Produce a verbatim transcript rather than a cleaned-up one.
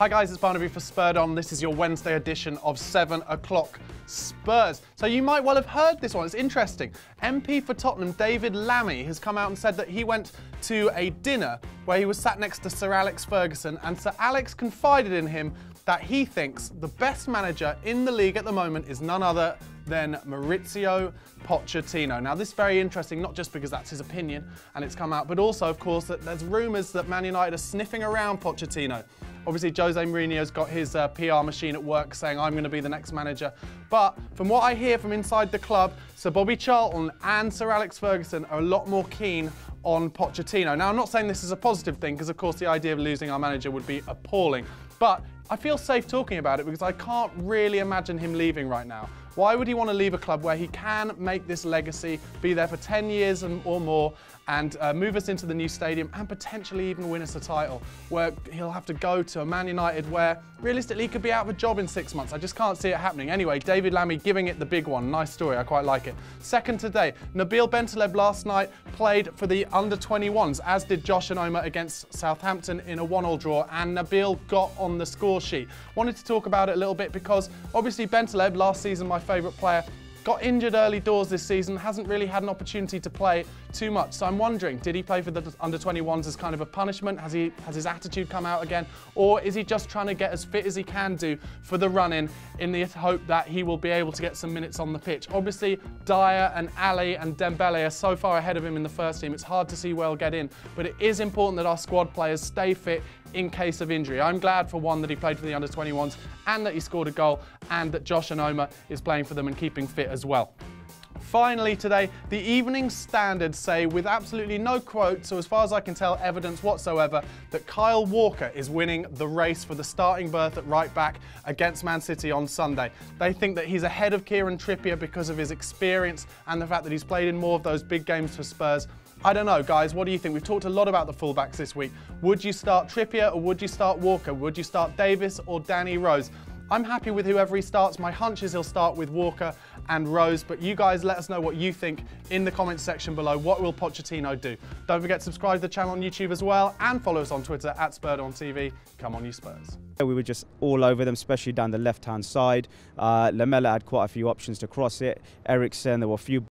Hi guys, it's Barnaby for Spurred On. This is your Wednesday edition of seven o'clock Spurs. So you might well have heard this one, it's interesting. M P for Tottenham David Lammy has come out and said that he went to a dinner where he was sat next to Sir Alex Ferguson, and Sir Alex confided in him that he thinks the best manager in the league at the moment is none other than Maurizio Pochettino. Now, this is very interesting, not just because that's his opinion and it's come out, but also, of course, that there's rumours that Man United are sniffing around Pochettino. Obviously, Jose Mourinho's got his uh, P R machine at work saying, I'm going to be the next manager. But from what I hear from inside the club, Sir Bobby Charlton and Sir Alex Ferguson are a lot more keen on Pochettino. Now, I'm not saying this is a positive thing, because, of course, the idea of losing our manager would be appalling. But I feel safe talking about it because I can't really imagine him leaving right now. Why would he want to leave a club where he can make this legacy, be there for ten years and, or more, and uh, move us into the new stadium and potentially even win us a title, where he'll have to go to a Man United where realistically he could be out of a job in six months. I just can't see it happening. Anyway, David Lammy giving it the big one. Nice story, I quite like it. Second today, Nabil Bentaleb last night played for the under twenty-ones, as did Josh and Omar against Southampton in a one-all draw, and Nabil got on the score sheet. Wanted to talk about it a little bit because obviously Bentaleb, last season my favourite player, got injured early doors this season, hasn't really had an opportunity to play too much. So I'm wondering, did he play for the under twenty-ones as kind of a punishment? Has he has his attitude come out again? Or is he just trying to get as fit as he can do for the run-in, in the hope that he will be able to get some minutes on the pitch? Obviously, Dyer and Ali and Dembele are so far ahead of him in the first team, it's hard to see where he'll get in. But it is important that our squad players stay fit in case of injury. I'm glad, for one, that he played for the under twenty-ones and that he scored a goal, and that Josh and Onomah is playing for them and keeping fit as well. Finally today, the Evening Standard say, with absolutely no quotes, so as far as I can tell, evidence whatsoever, that Kyle Walker is winning the race for the starting berth at right back against Man City on Sunday. They think that he's ahead of Kieran Trippier because of his experience and the fact that he's played in more of those big games for Spurs. I don't know, guys, what do you think? We've talked a lot about the fullbacks this week. Would you start Trippier or would you start Walker? Would you start Davis or Danny Rose? I'm happy with whoever he starts. My hunch is he'll start with Walker and Rose, but you guys let us know what you think in the comments section below. What will Pochettino do? Don't forget to subscribe to the channel on YouTube as well, and follow us on Twitter at SpurredOnTV. Come on, you Spurs. We were just all over them, especially down the left-hand side. Uh, Lamela had quite a few options to cross it. Ericsson, there were a few